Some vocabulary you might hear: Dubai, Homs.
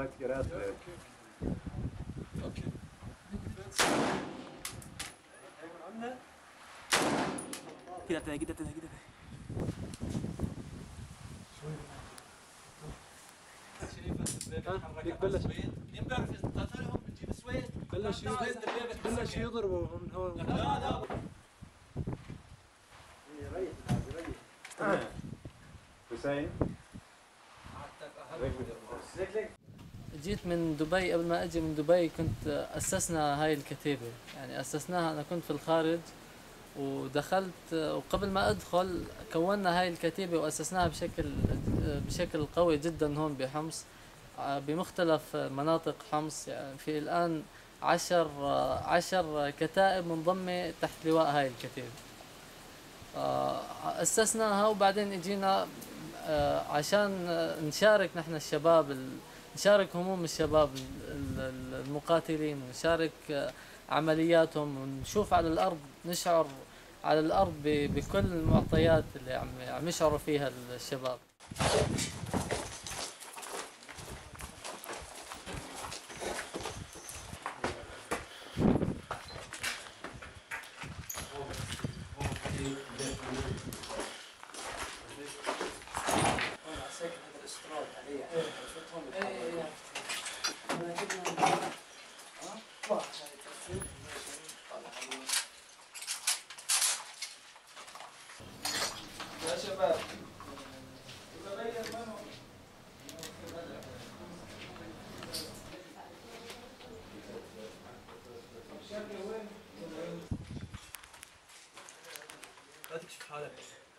like to get out there. Okay. بلش يضربوا من هون. لا ريح حسين. جيت من دبي. قبل ما اجي من دبي كنت اسسنا هاي الكتيبه، يعني اسسناها. انا كنت في الخارج ودخلت، وقبل ما ادخل كونا هاي الكتيبه واسسناها بشكل قوي جدا هون بحمص، بمختلف مناطق حمص. يعني في الان 10 كتائب منضمه تحت لواء هاي الكتيبه. اسسناها وبعدين اجينا عشان نشارك نحن الشباب، نشارك هموم الشباب المقاتلين، ونشارك عملياتهم، ونشوف على الأرض، نشعر على الأرض بكل المعطيات اللي عم يشعروا فيها الشباب. لا تكشف حالك.